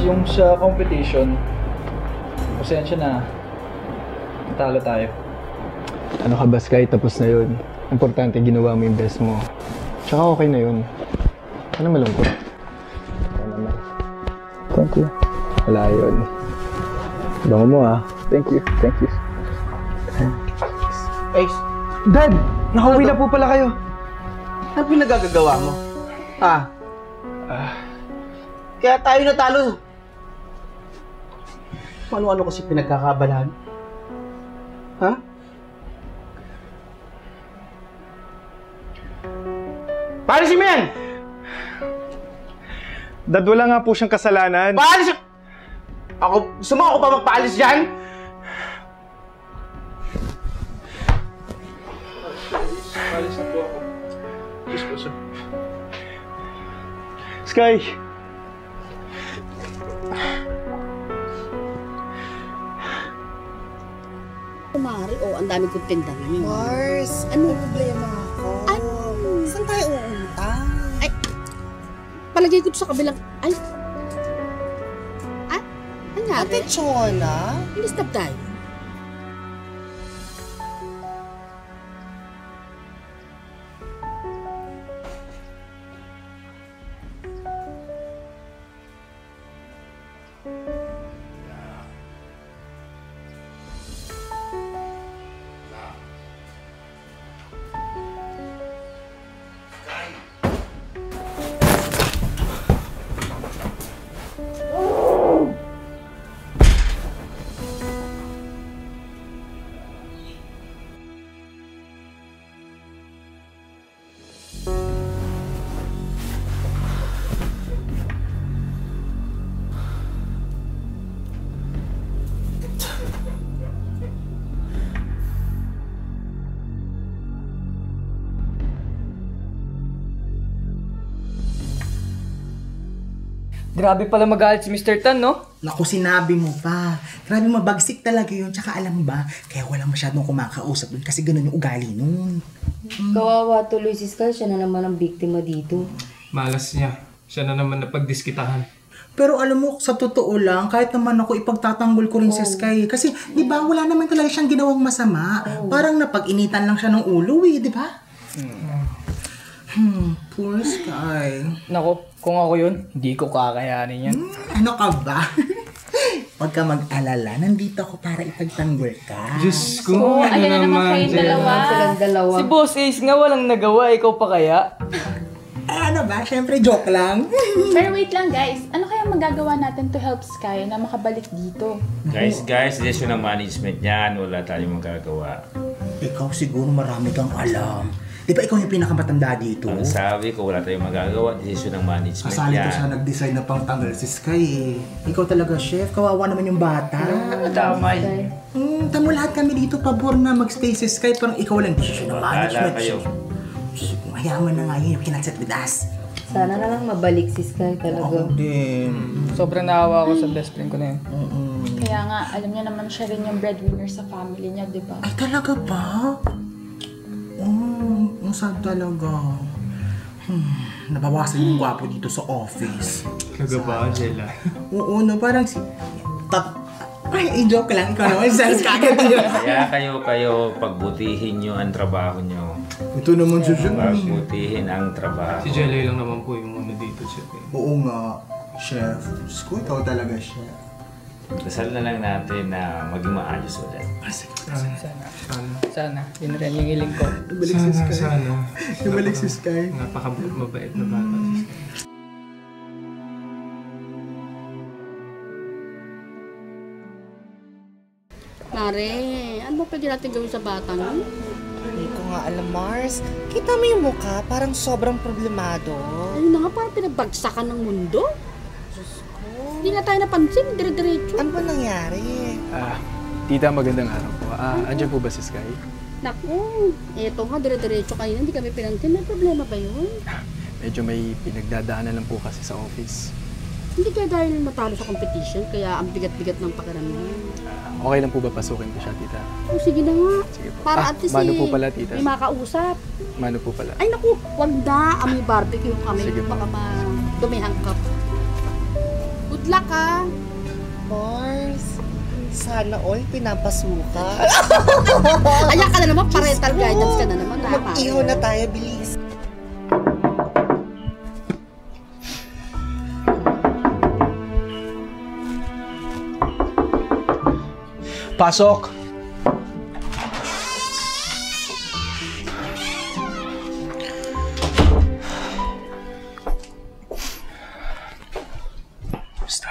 Yung sa competition, pasensya na, natalo tayo. Ano ka, Baskay? Tapos na yun. Importante, ginawa mo yung best mo. Tsaka okay na yun. Ano malungkot? Ito naman. Thank you. Wala yun. Bango mo ah. Thank you, thank you. Ace! Dad! Nakauwi na po pala kayo. Ano pinagagagawa mo? Kaya tayo natalo. Ano-ano kasi pinagkakabalahan? Ha? Paano si Mian? Dad, wala nga po siyang kasalanan. Paano siya? Gusto mo ako pa magpaalis dyan? Paalis na po ako. Please po, sir. Sky! Kumari, ang dami kong tindahan niyo. Mars, ano problema ako? Saan tayo uunta? Ay, palagay ko sa kabilang... Ay! Ay, nangyari? Ate Chola? Inistab tayo. Grabe pala magalit si Mr. Tan, no? Naku, sinabi mo pa. Grabe mabagsik talaga yun. Tsaka alam mo ba, kaya walang masyadong kumakausap dun kasi ganun yung ugali nun. Kawawa tuloy si Sky. Siya na naman ang biktima dito. Malas niya. Siya na naman napagdiskitahan. Pero alam mo, sa totoo lang, kahit naman ako ipagtatanggol ko rin si Sky. Kasi, di ba, wala naman talaga siyang ginawang masama. Parang napag-initan lang siya ng ulo, eh, di ba? Poor Sky. Naku. Kung ako yun, hindi ko kakayanin yan. Ano ka ba? Huwag ka mag-alala. Nandito ako para ipagtanggol ka. Diyos ko, ano naman kayo dalawa. Si Boss Ace nga walang nagawa. Ikaw pa kaya? Ano ba? Siyempre, joke lang. Pero wait lang, guys. Ano kaya magagawa natin to help Sky na makabalik dito? Guys, decision ng management niyan. Wala tayong magagawa. Ikaw siguro marami kang alam. Di ba ikaw yung pinakamatanda dito? Ang sabi ko, wala tayong magagawa. Desisyon ng management. Kasali ko siya nag-design na pangtanggal si Sky eh. Ikaw talaga, chef. Kawawa naman yung bata. Damay. Tamo lahat kami dito. Pabor na magstay si Sky. Parang ikaw lang desisyon ng management. Mayaman na nga yun. You cannot set with us. Sana na lang mabalik si Sky talaga. Sobrang naawa ako sa best friend ko na yun. Kaya nga, alam niya naman siya rin yung breadwinner sa family niya, di ba? Ay, talaga ba? Ang sad talaga. nabawasan yung gwapo dito sa office. Kagabaan sila. Oo, no, parang si... Ay, joke lang. Ikaw naman, sales kagad nyo. Kaya kayo, pagbutihin nyo ang trabaho nyo. Ito naman si Jelay. Pagbutihin ang trabaho. Si Jelay lang naman po yung muna dito, chef. Oo nga, chef. Diyos ko, ikaw talaga, chef. Dasal na lang natin na maging maayos ulit. Sana. Yun rin yung hiling ko. Ibalik si Sky. Sana. Ibalik si Sky. Napaka-mabait na bata si Sky. Mare, ano ba pwede natin gawin sa bata nun? Hindi ko nga alam, Mars. Kita mo yung mukha, parang sobrang problemado. Ayun na nga, parang pinagbagsakan ng mundo. Diyos ko. Hindi na tayo napansin, dire-diretso. Ano ba nangyari? Tita, magandang araw po. Andiyan po ba si Sky? Naku, eto nga, dire-diretso kayo. Hindi kami pinansin. May problema ba yun? Medyo may pinagdadaanan lang po kasi sa office. Hindi kaya dahil matalo sa competition, kaya ang bigat-bigat ng pakiramdam. Okay lang po ba pasukin ko siya, tita? Oh, sige na nga. Sige po. Para at least Mano po pala, tita. May makausap. Mano po pala. Ay naku, wag na. Amoy barbecue kami. Sige po. Baka ma-dumihangkap. Good luck, ha? Mars, sana all pinapasukan. Kaya ka na naman, parental guidance ka na naman. Mag-iho na tayo, bilis. Pasok! Basta.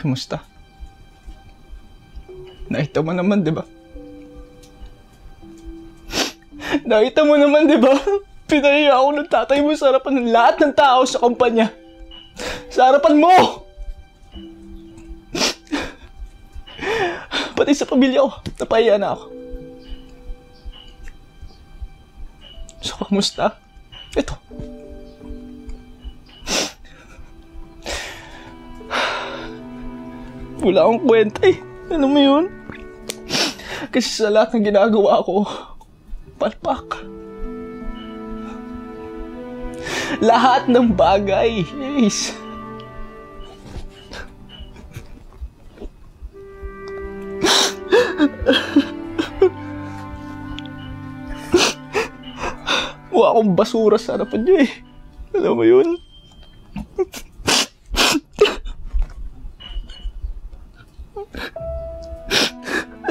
Kamusta? Nakita mo naman, di ba? Nakita mo naman, di ba? Pinahiya ako ng tatay mo sa harapan ng lahat ng tao sa kumpanya. Sa harapan mo! Pati sa pamilya ko, napahiya na ako. So, kamusta? Ito. Wala akong kwenta eh. Alam mo yun? Kasi sa lahat ng ginagawa ko, palpak. Lahat ng bagay. Yes. Mukha akong basura sa harapan niyo eh. Alam mo yun?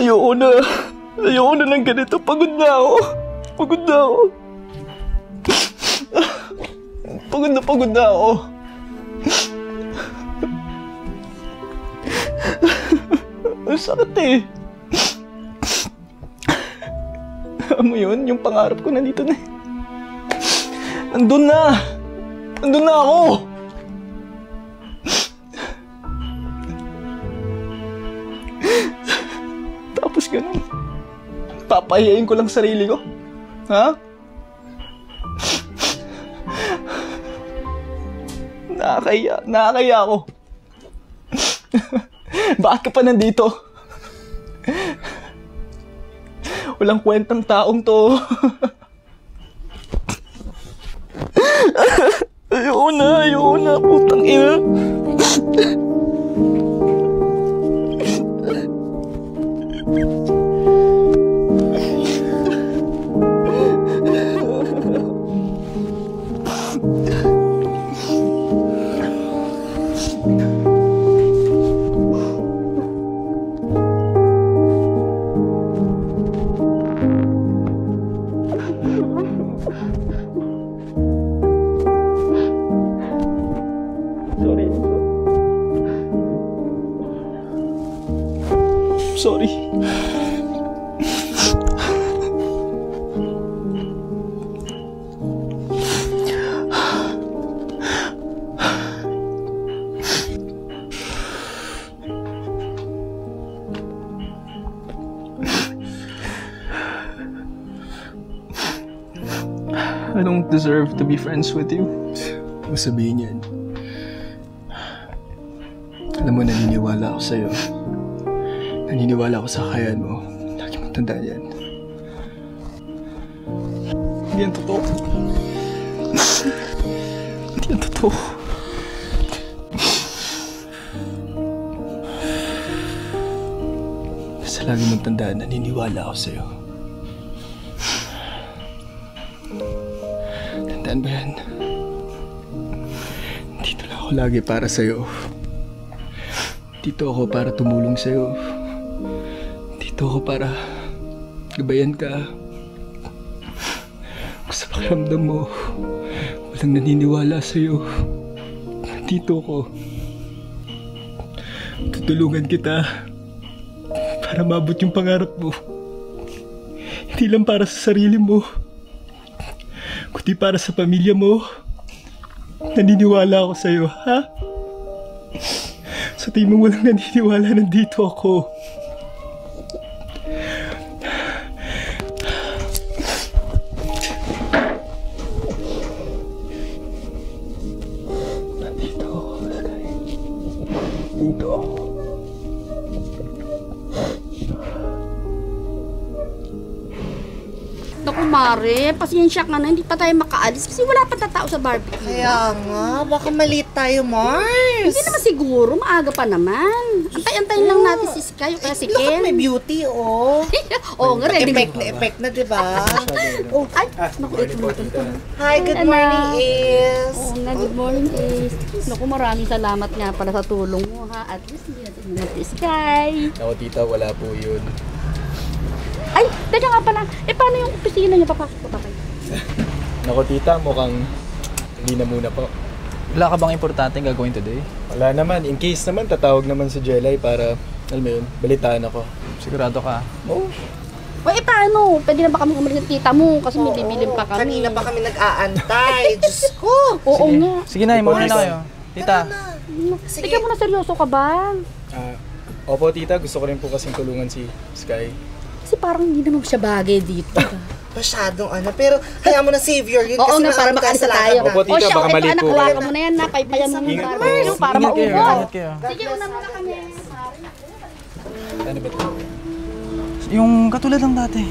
Ayoko na. Ayoko na ng ganito. Pagod na ako. Pagod na ako. Pagod na ako. Ang sakit eh. Alam mo yun? Yung pangarap ko nandito na eh. Nandun na! Nandun na ako! Tapos ganun. Papahiyain ko lang sarili ko. Ha? Nakakaya ako. Bakit ka pa nandito? Walang kwentang taong to. Ayoko na, putang ina. Sorry. I don't deserve to be friends with you. Masabihin yan. I Alam mo, naniniwala ako sa'yo. Naniniwala ako sa kakayahan mo. Lagi mong tandaan yan. Hindi yan totoo. Hindi yan totoo. Basta lagi mong tandaan, naniniwala ako sa'yo. Tandaan ba yan? Dito lang ako lagi para sa'yo. Dito ako para tumulong sa'yo. Dito ako para gabayan ka. Sa pakiramdam mo, walang naniniwala sa'yo. Dito ako. Tutulungan kita para maabot yung pangarap mo. Hindi lang para sa sarili mo, kundi para sa pamilya mo. Naniniwala ako sa'yo, ha? Sa tingin mo walang naniniwala, nandito ako. Nandito ako, Sky. Nandito ako. Naku, Mare, pasensya ka na. Hindi pa tayo makaalis kasi wala pa tatao sa barbecue. Kaya nga, baka maliit tayo, Mars. Hindi naman siguro, maaga pa naman. Antay-antayin lang natin si Sky, yung kaya si Ken. Look, may beauty, oh. Oo nga, ready. Effect na, diba? Ay, naku, hi, good morning, Ace. Oo nga, good morning, Ace. Naku, maraming salamat nga pala sa tulong mo, ha. At least, hindi natin natin si Sky. Naku, tita, wala po yun. Ay, teka nga pala. E, paano yung opisina niyo? Papasok po pa kayo? Naku, tita, mukhang hindi na muna po. Wala ka bang importante yung gagawin today? Wala naman. In case naman, tatawag naman sa Jelay para, alam mo yun, balitaan ako. Sigurado ka? Oo. O, eh, paano? Pwede na ba kami umalis ng tita mo? Kasi may bibilin pa kami. Kanina pa kami nag-aantay. Diyos ko! Oo nga. Sige na, muna na kayo. Tita. Sige. Teka muna, seryoso ka ba? Opo, tita. Gusto ko rin po kasing tulungan si Sky. Kasi parang hindi naman siya bagay dito. Masyadong ano, pero kaya mo na savior yun kasi nga, para makasa tayo. O, tita, baka mali po. Anak, mo na yan, napaypayan mo yung barbecue para maubos. Sige, una muna kami. Ano ba ito? Yung katulad lang dati.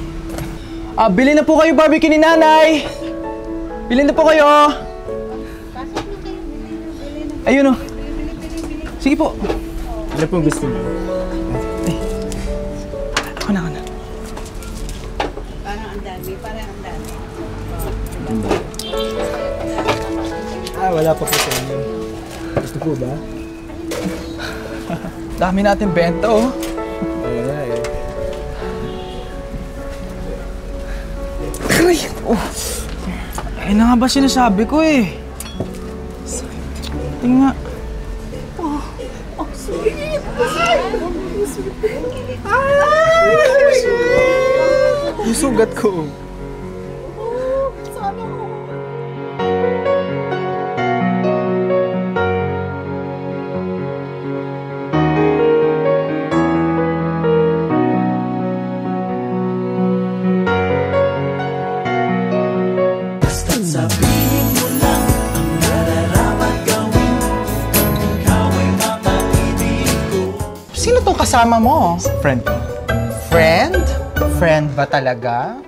Ah, bili na po kayo barbecue ni Nanay! Bili na po kayo! Ayun o. Sige po. Ano po gusto niyo? Ako na, ako na. Parang ang dami. Wala pa po sa inyo. Gusto po ba? Dami natin benta, oh. Ayun na, eh. Ay, oh. Ayun na nga ba sinasabi ko, eh. Tingnan. Oh, oh, sweet! Ay! Yung sugat ko. Sana ko. Basta't sabihin mo lang ang nararamdaman gawin kung ikaw ay mapatibig ko. Sino tong kasama mo? Friend. Friend? Friend ba talaga?